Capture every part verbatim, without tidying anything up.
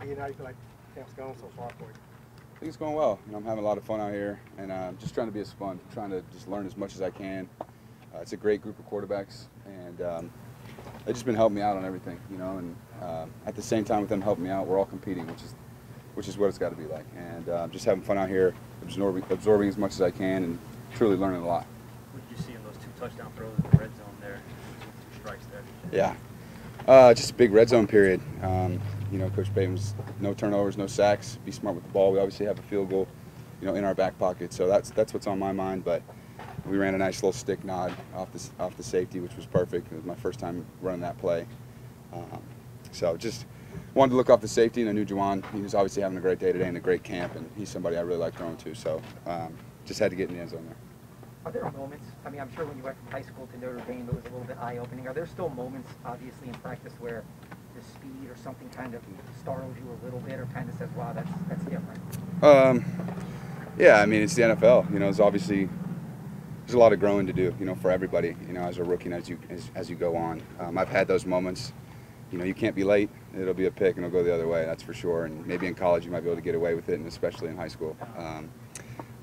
being out? You feel like camp's gone so far for you? I think it's going well. You know, I'm having a lot of fun out here, and I'm uh, just trying to be as fun. I'm trying to just learn as much as I can. Uh, it's a great group of quarterbacks, and um, they've just been helping me out on everything, you know. And uh, at the same time, with them helping me out, we're all competing, which is, which is what it's got to be like. And uh, just having fun out here, absorbing, absorbing as much as I can, and truly learning a lot. What did you see in those two touchdown throws in the red zone there? Two strikes there. Yeah, uh, just a big red zone period. Um, you know, Coach Payton was no turnovers, no sacks. Be smart with the ball. We obviously have a field goal, you know, in our back pocket. So that's that's what's on my mind, but. We ran a nice little stick nod off the, off the safety, which was perfect. It was my first time running that play. Um, so just wanted to look off the safety, and I knew Juwan, he was obviously having a great day today and a great camp, and he's somebody I really like throwing to. So um, just had to get in the end zone there. Are there moments, I mean, I'm sure when you went from high school to Notre Dame, it was a little bit eye-opening. Are there still moments, obviously, in practice where the speed or something kind of startles you a little bit or kind of says, wow, that's, that's different? Um, yeah, I mean, it's the N F L. You know, it's obviously... There's a lot of growing to do, you know, for everybody, you know, as a rookie and as you, as, as you go on. Um, I've had those moments, you know, you can't be late. It'll be a pick and it'll go the other way, that's for sure. And maybe in college you might be able to get away with it, and especially in high school. Um,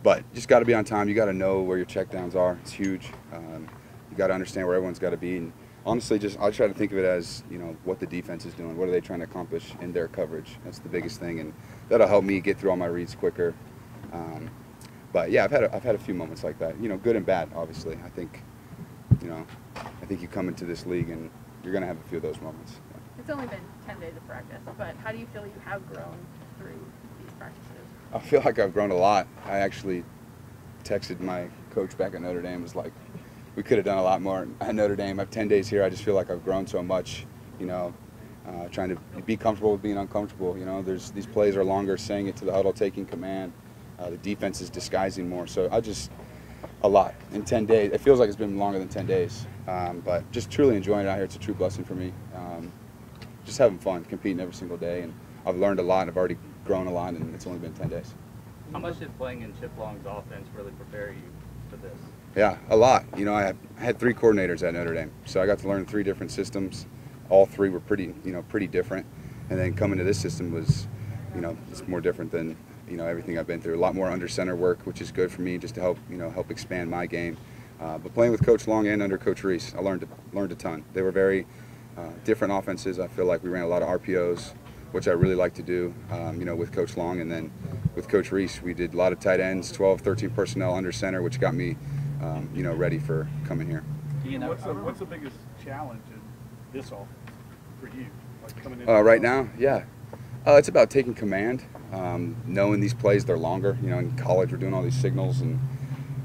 but just got to be on time. You got to know where your checkdowns are. It's huge. Um, you got to understand where everyone's got to be. And honestly, just I try to think of it as, you know, what the defense is doing. What are they trying to accomplish in their coverage? That's the biggest thing. And that'll help me get through all my reads quicker. Um, But yeah, I've had a, I've had a few moments like that, you know, good and bad. Obviously, I think, you know, I think you come into this league and you're gonna have a few of those moments. Yeah. It's only been ten days of practice, but how do you feel you have grown through these practices? I feel like I've grown a lot. I actually texted my coach back at Notre Dame, was like, we could have done a lot more at Notre Dame. I have ten days here. I just feel like I've grown so much, you know, uh, trying to be comfortable with being uncomfortable. You know, there's these plays are longer, saying it to the huddle, taking command. Uh, the defense is disguising more, so I just, a lot. In ten days, it feels like it's been longer than ten days, um, but just truly enjoying it out here. It's a true blessing for me. Um, just having fun, competing every single day, and I've learned a lot, I've already grown a lot, and it's only been ten days. How much did playing in Chip Long's offense really prepare you for this? Yeah, a lot. You know, I, have, I had three coordinators at Notre Dame, so I got to learn three different systems. All three were pretty, you know, pretty different, and then coming to this system was, you know, it's more different than you know, everything I've been through. A lot more under center work, which is good for me just to help, you know, help expand my game. Uh, but playing with Coach Long and under Coach Reese, I learned, learned a ton. They were very uh, different offenses. I feel like we ran a lot of R P Os, which I really like to do, um, you know, with Coach Long. And then with Coach Reese, we did a lot of tight ends, twelve, thirteen personnel under center, which got me, um, you know, ready for coming here. What's the, what's the biggest challenge in this offense for you? Like coming in uh, right now, yeah. Uh, it's about taking command, um, knowing these plays, they're longer. You know, in college we're doing all these signals, and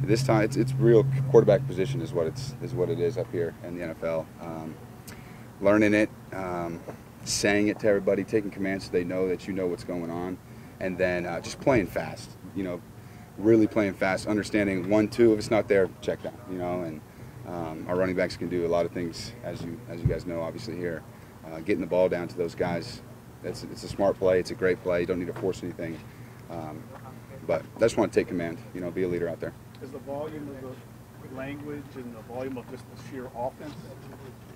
this time it's, it's real quarterback position is what, it's, is what it is up here in the N F L. Um, learning it, um, saying it to everybody, taking command so they know that you know what's going on, and then uh, just playing fast, you know, really playing fast, understanding one, two, if it's not there, check down, you know, and um, our running backs can do a lot of things, as you, as you guys know, obviously here. Uh, getting the ball down to those guys. It's, it's a smart play. It's a great play. You don't need to force anything. Um, but I just want to take command, you know, be a leader out there. Is the volume of the language and the volume of just the sheer offense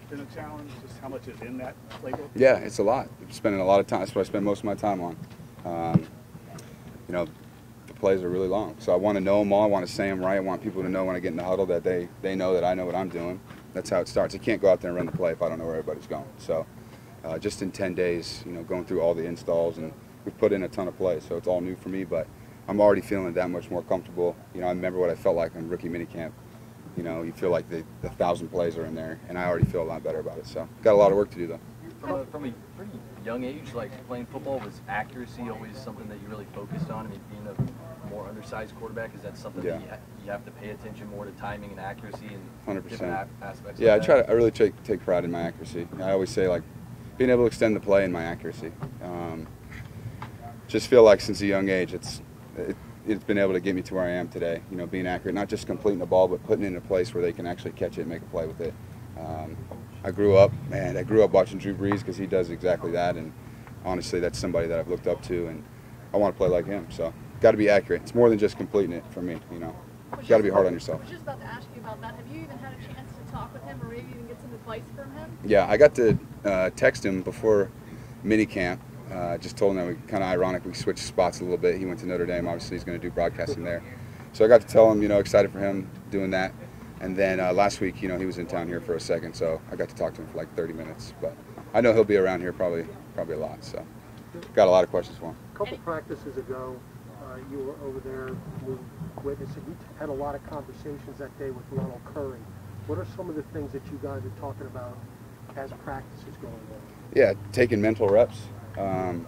been a challenge? Just how much is in that playbook? Yeah, it's a lot. I'm spending a lot of time. That's what I spend most of my time on. Um, you know, the plays are really long. So I want to know them all. I want to say them right. I want people to know when I get in the huddle that they, they know that I know what I'm doing. That's how it starts. You can't go out there and run the play if I don't know where everybody's going. So. Uh, just in ten days, you know, going through all the installs, and we've put in a ton of plays, so it's all new for me, but I'm already feeling that much more comfortable. You know, I remember what I felt like on rookie minicamp. You know, you feel like the, the thousand plays are in there, and I already feel a lot better about it, so got a lot of work to do, though. From a, from a pretty young age, like, playing football, was accuracy always something that you really focused on? I mean, being a more undersized quarterback, is that something yeah. that you, ha you have to pay attention more to timing and accuracy and one hundred percent. Different aspects yeah, of I try to, I really take, take pride in my accuracy. I always say, like, being able to extend the play and my accuracy. Um, just feel like since a young age, it's, it, it's been able to get me to where I am today. You know, being accurate, not just completing the ball, but putting it in a place where they can actually catch it and make a play with it. Um, I grew up, man, I grew up watching Drew Brees because he does exactly that. And honestly, that's somebody that I've looked up to, and I want to play like him. So got to be accurate. It's more than just completing it for me, you know. Got to be hard on yourself. I was just about to ask you about that. Have you even had a chance to talk with him or maybe even get some advice from him? Yeah, I got to... Uh, text him before minicamp, Uh, just told him that we kind of ironic, we switched spots a little bit. He went to Notre Dame, obviously he's going to do broadcasting there. So I got to tell him, you know, excited for him doing that. And then uh, last week, you know, he was in town here for a second, so I got to talk to him for like thirty minutes. But I know he'll be around here probably probably a lot, so got a lot of questions for him. A couple practices ago, uh, you were over there witnessing. You had a lot of conversations that day with Ronald Curry. What are some of the things that you guys are talking about as practice is going on? Yeah, taking mental reps. Um,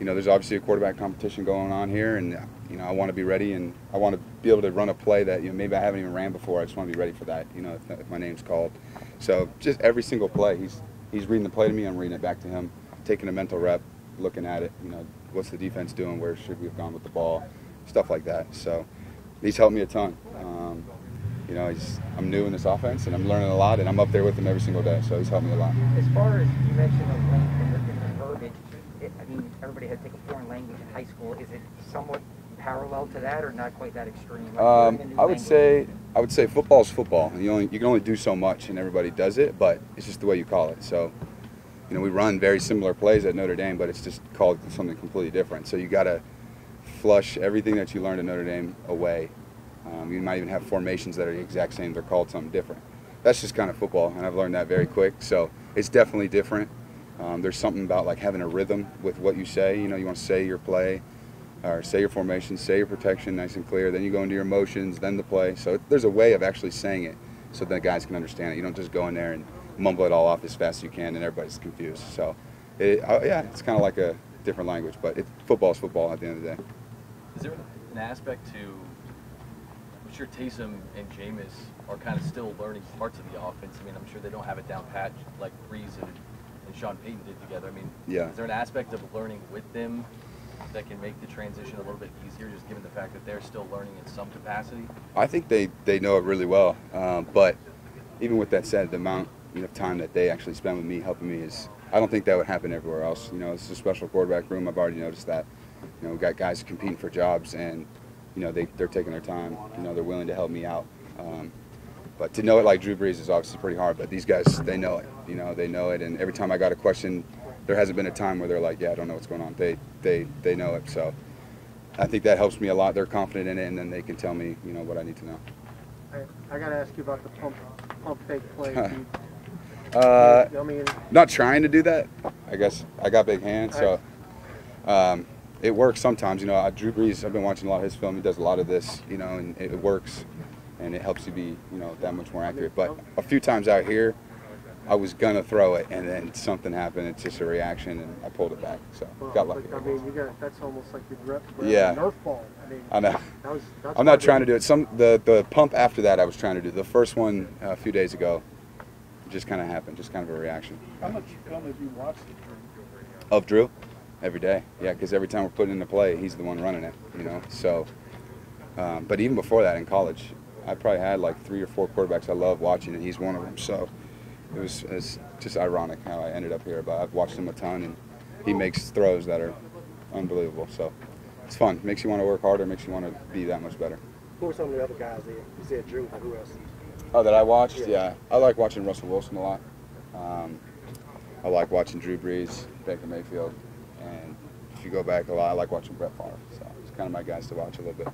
you know, there's obviously a quarterback competition going on here, and you know, I want to be ready, and I want to be able to run a play that you know maybe I haven't even ran before. I just want to be ready for that. You know, if, if my name's called, so just every single play, he's he's reading the play to me, I'm reading it back to him, taking a mental rep, looking at it. You know, what's the defense doing? Where should we have gone with the ball? Stuff like that. So he's helped me a ton. Um, You know, he's, I'm new in this offense, and I'm learning a lot, and I'm up there with him every single day, so he's helped me a lot. As far as you mentioned the language and the verbiage, it, I mean, everybody had to take a foreign language in high school. Is it somewhat parallel to that, or not quite that extreme? Like, um, I would language? say I would say football is football. You only you can only do so much, and everybody does it, but it's just the way you call it. So, you know, we run very similar plays at Notre Dame, but it's just called something completely different. So you got to flush everything that you learned at Notre Dame away. Um, you might even have formations that are the exact same. They're called something different. That's just kind of football, and I've learned that very quick. So it's definitely different. Um, there's something about like having a rhythm with what you say. You know, you want to say your play, or say your formation, say your protection nice and clear. Then you go into your motions, then the play. So it, there's a way of actually saying it so that guys can understand it. You don't just go in there and mumble it all off as fast as you can, and everybody's confused. So, it, uh, yeah, it's kind of like a different language, but it, football is football at the end of the day. Is there an aspect to I'm sure Taysom and Jameis are kind of still learning parts of the offense? I mean, I'm sure they don't have it down pat like Brees and, and Sean Payton did together. I mean, yeah. Is there an aspect of learning with them that can make the transition a little bit easier, just given the fact that they're still learning in some capacity? I think they, they know it really well. Um, but even with that said, the amount you know, of time that they actually spend with me, helping me, is I don't think that would happen everywhere else. You know, it's a special quarterback room. I've already noticed that. You know, we've got guys competing for jobs, and you know, they, they're taking their time. You know, they're willing to help me out. Um, but to know it like Drew Brees is obviously pretty hard, but these guys, they know it. You know, they know it, and every time I got a question, there hasn't been a time where they're like, yeah, I don't know what's going on. They, they, they know it, so I think that helps me a lot. They're confident in it, and then they can tell me, you know, what I need to know. I, I got to ask you about the pump, pump fake play. uh, I mean, not trying to do that. I guess I got big hands, so um, it works sometimes. You know, Drew Brees, I've been watching a lot of his film. He does a lot of this, you know, and it works, and it helps you be, you know, that much more accurate. But a few times out here, I was going to throw it, and then something happened. It's just a reaction, and I pulled it back. So, well, got lucky. I mean, you got, that's almost like you grip a Nerf ball. I mean, I know. That was, that's I'm not trying to do it. Some the, the pump after that I was trying to do. The first one uh, a few days ago just kind of happened, just kind of a reaction. How much film have you watched of Drew? Every day, yeah, because every time we're putting in a play, he's the one running it, you know. So, um, but even before that in college, I probably had like three or four quarterbacks I love watching, and he's one of them. So it was, it was just ironic how I ended up here, but I've watched him a ton, and he makes throws that are unbelievable. So it's fun. Makes you want to work harder, makes you want to be that much better. Who were some of the other guys there? You said Drew, but who else? Oh, that I watched? Yeah. yeah. I like watching Russell Wilson a lot. Um, I like watching Drew Brees, Baker Mayfield. And if you go back a lot, I like watching Brett Favre. So it's kind of my guys to watch a little bit.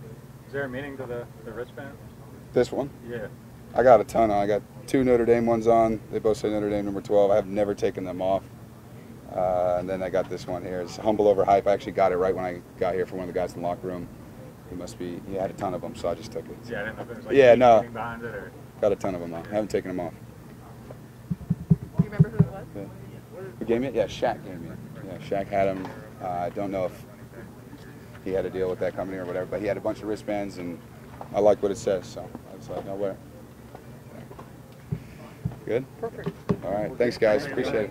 Is there a meaning to the, the wristband? This one? Yeah. I got a ton on. I got two Notre Dame ones on. They both say Notre Dame number twelve. I have never taken them off. Uh, and then I got this one here. It's humble over hype. I actually got it right when I got here from one of the guys in the locker room. He must be, he had a ton of them, so I just took it. Yeah, I didn't know if there was like yeah, no. behind it or. Got a ton of them on. Yeah. I haven't taken them off. Do you remember who it was? Yeah. Who gave me it? Yeah, Shaq gave me it. Shaq had him. Uh, I don't know if he had a deal with that company or whatever, but he had a bunch of wristbands, and I like what it says, so I was like, no way. Good? Perfect. All right. Thanks, guys. Appreciate it.